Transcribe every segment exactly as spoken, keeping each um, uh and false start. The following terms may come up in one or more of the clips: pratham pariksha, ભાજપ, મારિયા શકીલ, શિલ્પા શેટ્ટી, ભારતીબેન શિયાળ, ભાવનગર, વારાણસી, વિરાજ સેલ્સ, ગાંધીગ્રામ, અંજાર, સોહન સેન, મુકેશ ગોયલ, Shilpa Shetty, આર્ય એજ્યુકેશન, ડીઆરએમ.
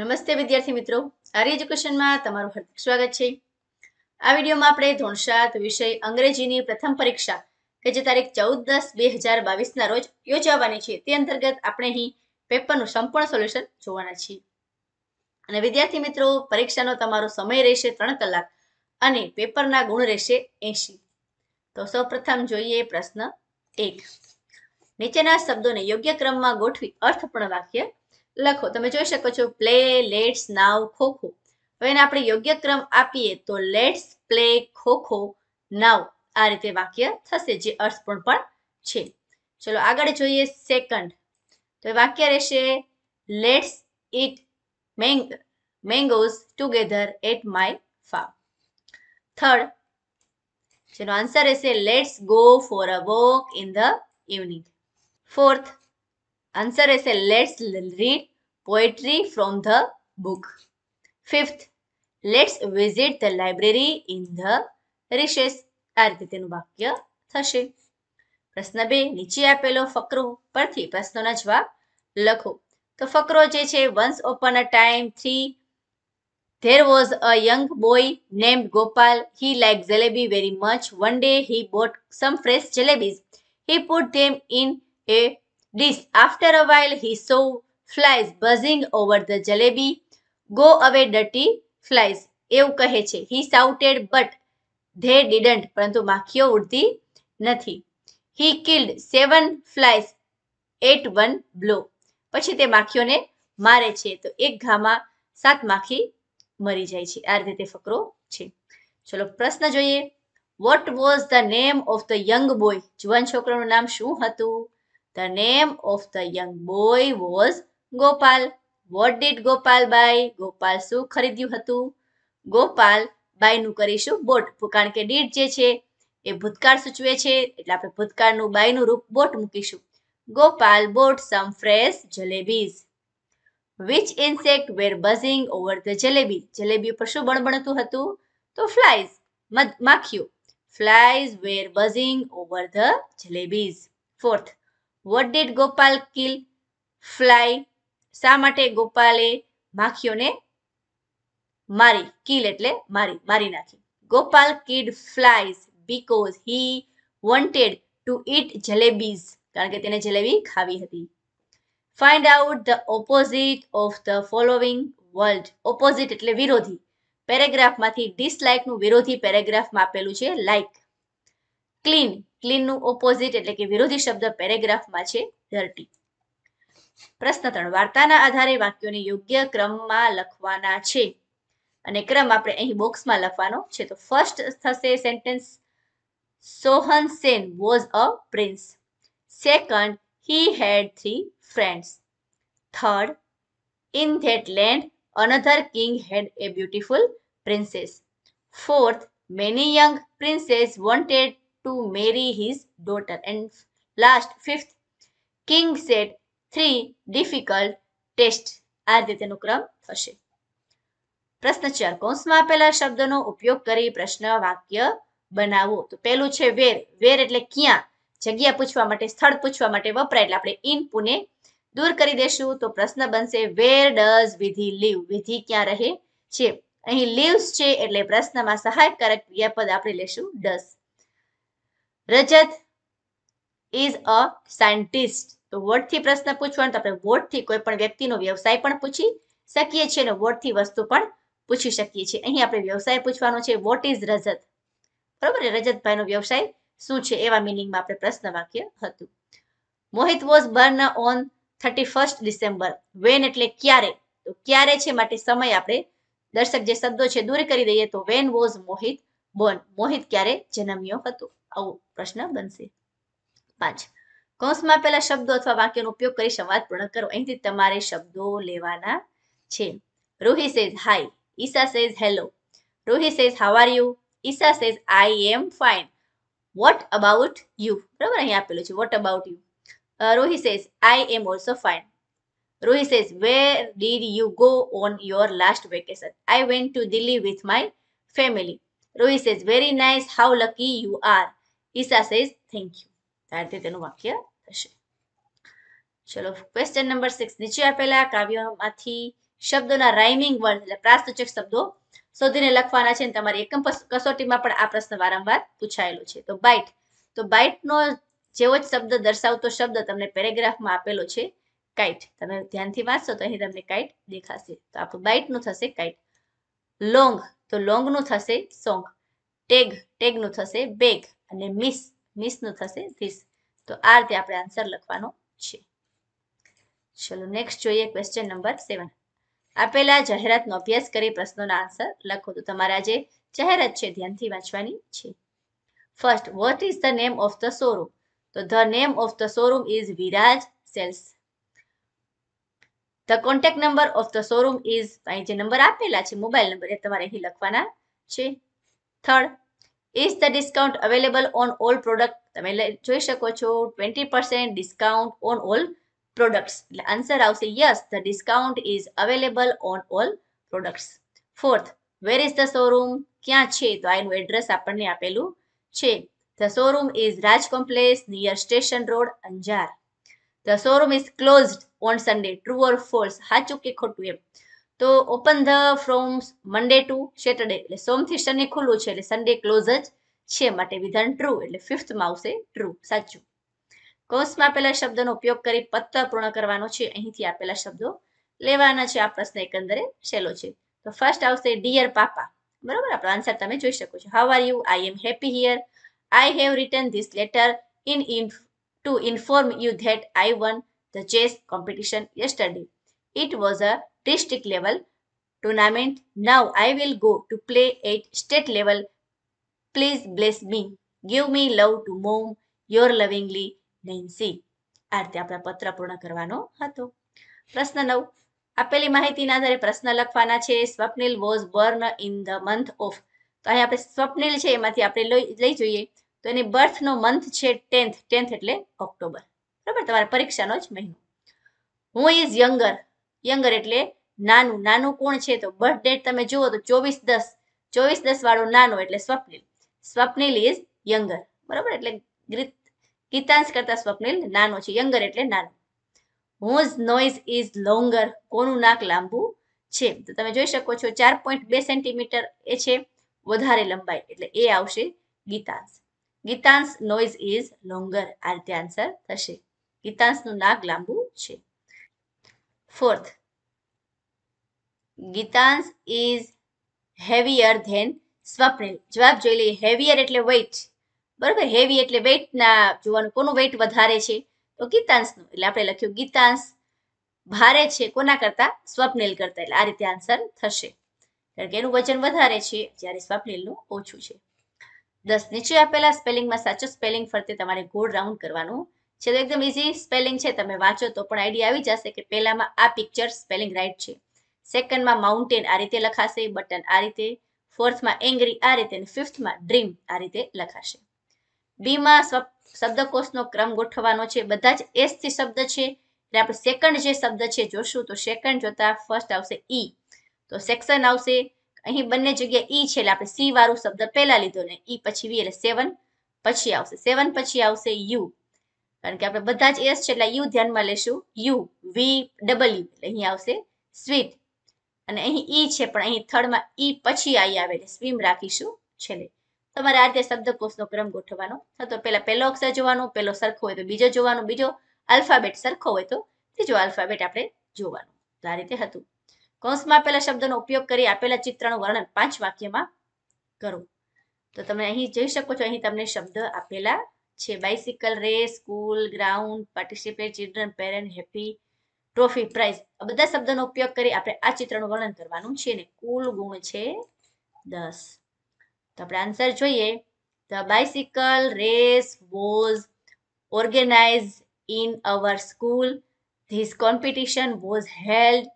નમસ્તે વિદ્યાર્થી મિત્રો, આર્ય એજ્યુકેશનમાં તમારું હાર્દિક સ્વાગત છે। આ વિડીયોમાં આપણે ધોરણ સાત વિષય અંગ્રેજીની પ્રથમ પરીક્ષા કે જે તારીખ ચૌદ દસ બે હજાર બાવીસ ના રોજ યોજાવાની છે તે અંતર્ગત આપણે અહીં પેપરનું સંપૂર્ણ સોલ્યુશન જોવાના છીએ। અને વિદ્યાર્થી મિત્રો, પરીક્ષાનો તમારો સમય રહેશે ત્રણ કલાક અને પેપરના ગુણ રહેશે એંશી। તો સૌ પ્રથમ જોઈએ પ્રશ્ન એક, નીચેના શબ્દોને યોગ્ય ક્રમમાં ગોઠવી અર્થપૂર્ણ વાક્ય લખો। તમે જોઈ શકો છો પ્લે, લેટ્સ, નાવ, ખોખો। હવે એને આપણે યોગ્ય ક્રમ આપીએ તો લેટ્સ પ્લે ખોખો નાવ આ રીતે વાક્ય થશે જે અર્થપૂર્ણ પણ છે। ચલો આગળ જોઈએ સેકન્ડ, તો વાક્ય રહેશે let's eat mangoes together at my farm. Third, જેનો આન્સર રહેશે let's go for a walk in the evening. Fourth answer ऐसे let's read poetry from the book. Fifth, let's visit the library in the recess आ रीते तेनु वाक्य थशे। प्रश्न बे, नीचे आपेलो फकरो परथी प्रश्नोना जवाब लखो। तो फकरो जे छे once upon a time three there was a young boy named Gopal, he like jalebi very much, one day he bought some fresh jalebis, he put them in a This, after a while, he saw flies buzzing over the jalebi. Go away, dirty flies. એવું કહે છે. He shouted, but they didn't. પરંતુ માખીઓ ઉડતી નથી. He killed seven flies at one blow. પછી તે માખીઓને મારે છે તો એક ઘામાં સાત માખી મરી જાય છે। આ રીતે તે ફકરો છે। ચલો પ્રશ્ન જોઈએ, What was the name of the young boy? જુવાન છોકરાનું નામ શું હતું? The name of the young boy was Gopal. What did Gopal buy? Gopal શું ખરીદ્યું હતું? Gopal buy નું કરીશું bought, કારણ કે did જે છે એ ભૂતકાળ સૂચવે છે એટલે આપણે ભૂતકાળનું buy નું રૂપ bought મૂકીશું। Gopal bought some fresh jalebis. Which insect were buzzing over the jalebi? Jalebi ઉપર શું બણબણતું હતું? તો flies, માખીઓ। Flies were buzzing over the jalebis. Fourth, What did Gopal kill? Fly. શા માટે ગોપાલે માખીઓને મારી? kill એટલે મારી, મારી નાખી। Gopal killed flies because he wanted to eat jalebis. કારણ કે તેને જલેબી ખાવી હતી। Find out the opposite of the following word. Opposite એટલે વિરોધી। પેરેગ્રાફમાંથી dislike નું વિરોધી પેરેગ્રાફમાં આપેલું છે like. Clean, clean નું ઓપોઝિટ એટલે કે વિરોધી શબ્દ પેરેગ્રાફમાં છે dirty। પ્રશ્ન ત્રણ, વાર્તાના આધારે વાક્યોને યોગ્ય ક્રમમાં લખવાના છે અને ક્રમ આપણે અહીં બોક્સમાં લખવાનો છે। તો ફર્સ્ટ થશે sentence સોહન સેન was a prince. Second, he had three friends. Third, in that land another king had a beautiful princess. Fourth, many young princes wanted to marry his daughter. And last, fifth, king said three difficult tests. આ રીતે તેનો ક્રમ થશે। પ્રશ્ન ચાર, કૌંસમાં આપેલા શબ્દનો ઉપયોગ કરી પ્રશ્ન વાક્ય બનાવો। તો પહેલું છે where, where એટલે ક્યાં, જગ્યા પૂછવા માટે, સ્થળ પૂછવા માટે વપરાય એટલે આપણે in પુને દૂર કરી દેશું। તો પ્રશ્ન બનશે where does Vidhi live? વિધિ ક્યાં રહે છે? અહીં lives છે એટલે પ્રશ્નમાં સહાયકારક ક્રિયાપદ આપણે લેશું does। Rajat is a scientist. તો what થી પ્રશ્ન પૂછવાનો, તો આપણે what થી કોઈ પણ વ્યક્તિનો વ્યવસાય પણ પૂછી શકીએ છીએ અને what થી વસ્તુ પણ પૂછી શકીએ છીએ। અહીં આપણે વ્યવસાય પૂછવાનો છે what is રજત, બરોબર, રજતભાઈનો વ્યવસાય શું છે એવા મિનિંગમાં આપણે પ્રશ્ન વાક્ય હતું। મોહિત was born on thirty-first December. when એટલે ક્યારે, તો ક્યારે છે માટે સમય આપણે દર્શક જે શબ્દો છે દૂર કરી દઈએ। તો when was મોહિત born? મોહિત ક્યારે જન્મ્યો હતો? આવો પ્રશ્ન બનશે। પાંચ, કૌંસમાં આપેલા શબ્દો અથવા વાક્યનો ઉપયોગ કરી સંવાદ પૂર્ણ કરો। અહીંથી તમારે શબ્દો લેવાના છે। Rohi says hi, Isha says hello. Rohi says how are you, Isha says I am fine. What about you, બરાબર, અહીં આપેલું છે what about you. Rohi says I am also fine. Rohi says, where did you go on your last vacation? I went to Delhi with my family. Rohi says, very nice. How lucky you are. Isha says, thank you. તારતે તેનું વાક્ય થશે। ચલો, question number six, નીચે આપેલા કાવ્યોમાંથી શબ્દોના rhyming word એટલે પ્રાસૂચક શબ્દો શોધીને લખવાના છે અને તમારી એકમ કસોટીમાં પણ આ પ્રશ્ન વારંવાર પૂછાયેલો છે. તો બાઇટ, તો બાઇટનો જેવો જ શબ્દ દર્શાવતો શબ્દ તમને પેરેગ્રાફમાં આપેલો છે કાઇટ. તમે ધ્યાનથી વાંચશો તો અહીં તમને કાઇટ દેખાશે. તો આપણું બાઇટનું થશે કાઇટ. લોંગ, તો લોંગનું થશે સોંગ. ટેગ, ટેગનું થશે બેગ. અને મિસ, મિસનું થશે ધીસ. તો આ રીતે આપણે આન્સર લખવાનો છે. ચલો નેક્સ્ટ જોઈએ ક્વેશ્ચન નંબર સેવન. આપેલા જાહેરાતનો અભ્યાસ કરી પ્રશ્નોના આન્સર લખો. તો તમારા જે જાહેરાત છે ધ્યાનથી વાંચવાની છે. First, what is the name of the showroom? તો the name of the showroom is વિરાજ સેલ્સ. The contact number of the showroom is, અહીં જે નંબર આપેલા છે મોબાઈલ નંબર એ તમારે અહીં લખવાના છે. Third, is the discount available on all product? તમે જોઈ શકો છો twenty percent discount on all products. એટલે આન્સર આવશે yes, the discount is available on all products. Fourth, where is the showroom? ક્યાં છે? તો આનું એડ્રેસ આપણને આપેલું છે. The showroom is Raj complex near station road અંજાર. The showroom is closed on Sunday. True or false? સાચું કે ખોટું એમ. તો open the from Monday to Saturday, એટલે સોમથી શનિ ખુલ્લું છે એટલે સન્ડે ક્લોઝ જ છે, માટે વિધાન ટ્રુ, એટલે ફિફ્થમાં આવશે ટ્રુ, સાચું. કૌંસમાં આપેલા શબ્દોનો ઉપયોગ કરી પત્ર પૂર્ણ કરવાનો છે. અહીંથી આપેલા શબ્દો લેવાના છે. આ પ્રશ્ન એકંદરે સહેલો છે. તો ફર્સ્ટ આવશે ડિયર પાપા. બરાબર, આપણો આન્સર તમે જોઈ શકો છો. How are you? I am happy here. I have written this letter in in to inform you that I won the chess competition yesterday. It was a district level tournament. Now I will go to play at state level. Please bless me. Give me love to mom. Your lovingly Nancy. આ રીતે આપણા પત્ર પૂર્ણ કરવાનો હતો. પ્રશ્ન નવ. આપેલી માહિતીના આધારે પ્રશ્ન લખવાના છે. Swapnil was born in the month of. તો અહીં આપણે સ્વપ્નિલ છે એમાંથી આપણે લઈ જોઈએ. તો એની બર્થનો મંથ છે ટેન્થ. ટેન્થ એટલે ઓક્ટોબર. બરાબર, તમારા પરીક્ષાનો જ મહિનો. Who is younger? યંગર એટલે નાનું. નાનું કોણ છે? તો બર્થ ડેટ તમે જુઓ તો ચોવીસ દસ. ચોવીસ દસ વાળો નાનો એટલે સ્વપ્નિલ. Swapnil is younger. બરાબર, એટલે ગીતાંશ કરતા સ્વપ્નિલ નાનો છે. યંગર એટલે નાનો. Whose nose is longer? કોનું નાક લાંબુ છે? તો તમે જોઈ શકો છો ચાર પોઈન્ટ બે સેન્ટીમીટર એ છે વધારે લંબાઈ, એટલે એ આવશે Geetansh. Geetansh nose is longer. આ રીતે આન્સર થશે. ગીતાંશનું નાક લાંબુ છે. Fourth, Geetansh is heavier than Swapnil. જવાબ જોઈ લઈએ. હેવીયર એટલે વેઇટ. બરાબર, હેવી એટલે વેઇટ ના જોવાનું કોનું વેઇટ વધારે છે, તો ગીતાંશનું, એટલે આપણે લખ્યું ગીતાંશ ભારે છે કોના કરતા? સ્વપ્નિલ કરતા. એટલે આ રીતે આન્સર થશે, કારણ કે એનું વજન વધારે છે જ્યારે સ્વપ્નિલનું ઓછું છે. દસ, નીચે આપેલા સ્પેલિંગમાં સાચું સ્પેલિંગ ફરતે તમારે ગોળ રાઉન્ડ કરવાનું છે. તો એકદમ ઇઝી સ્પેલિંગ છે, તમે વાંચો તો પણ આઈડિયા આવી જશે કે પહેલામાં આ પિક્ચર સ્પેલિંગ રાઇટ છે, સેકન્ડમાં માઉન્ટેન આ રીતે લખાશે, બટન આ રીતે, ફોર્થમાં એંગ્રી આ રીતે, અને ફિફ્થમાં ડ્રીમ આ રીતે લખાશે. બીમાં શબ્દકોશનો ક્રમ ગોઠવવાનો છે. બધા જ એસ થી શબ્દ છે એટલે આપણે સેકન્ડ જે શબ્દ છે જોશું તો સેકન્ડ જોતા ફર્સ્ટ આવશે ઈ. તો સેક્શન આવશે, અહીં બંને જગ્યાએ ઈ છે એટલે આપણે સી વાળું શબ્દ પહેલા લીધો ને ઈ પછી વી, એટલે સેવન પછી આવશે. સેવન પછી આવશે યુ, કારણ કે આપણે બધા જ એસ છે એટલે યુ ધ્યાનમાં લેશું. યુ વી ડબલ્યુ, એટલે અહીં આવશે સ્વીટ. અને અહીં ઈ છે પણ અહીં થર્ડમાં ઈ પછી આઈ આવે એટલે સ્વીમ રાખીશું છેલ્લે. તમારે આ રીતે શબ્દકોશનો ક્રમ ગોઠવવાનો હતો. પહેલા પહેલો અક્ષર જોવાનો, પહેલો સરખો હોય તો બીજો જોવાનો, બીજો આલ્ફાબેટ સરખો હોય તો ત્રીજો આલ્ફાબેટ આપણે જોવાનો. તો આ રીતે હતું. કૌંસમાં આપેલા શબ્દોનો ઉપયોગ કરી આપેલા ચિત્રનું વર્ણન પાંચ વાક્યમાં કરો. તો તમે અહીં જોઈ શકો છો, અહીં તમને શબ્દ આપેલા છે. Bicycle race, school ground, participate, children, parent, happy, trophy, prize. આ બધા શબ્દોનો ઉપયોગ કરી આપણે આ ચિત્રનું વર્ણન કરવાનું છે ને કુલ ગુણ છે દસ. તો આપણે આન્સર જોઈએ. The bicycle race was organise in our school. This competition was held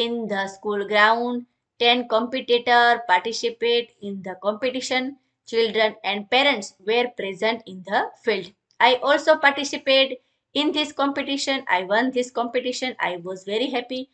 in the school ground. Ten competitor participate in the competition. Children and parents were present in the field. I also participate in this competition. I won this competition. I was very happy.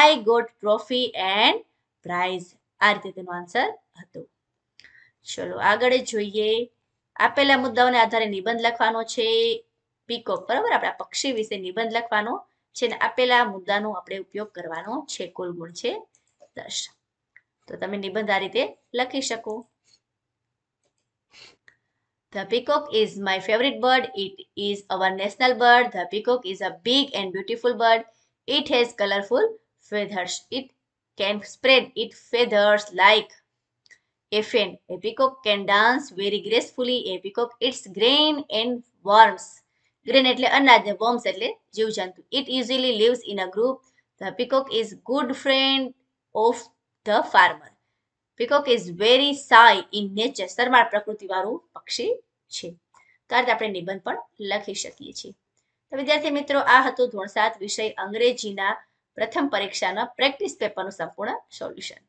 I got trophy and prize. આ રીતે તેનો answer હતો. ચલો આગળ જોઈએ. આપેલા મુદ્દાઓને આધારે નિબંધ લખવાનો છે. પીકોક, બરાબર, આપણા પક્ષી વિશે નિબંધ લખવાનો છે ને આપેલા મુદ્દાનો આપણે ઉપયોગ કરવાનો છે. કુલ ગુણ છે દસ. તો તમે નિબંધ આ રીતે લખી શકો. The peacock is my favorite bird. It is our national bird. The peacock is a big and beautiful bird. It has colorful feathers. It can spread its feathers like a fan. A peacock can dance very gracefully. A peacock eats grain and worms. Grain એટલે અનાજ ને worms એટલે જીવજંતુ. It usually lives in a group. The peacock is good friend of the farmer. Peacock is very shy in nature. સરળ પ્રકૃતિ વાળું પક્ષી છે. તો આ રીતે આપણે નિબંધ પણ લખી શકીએ છીએ. તો વિદ્યાર્થી મિત્રો આ હતો ધોરણ સાત વિષય અંગ્રેજીના પ્રથમ પરીક્ષાના પ્રેક્ટિસ પેપરનું સંપૂર્ણ સોલ્યુશન.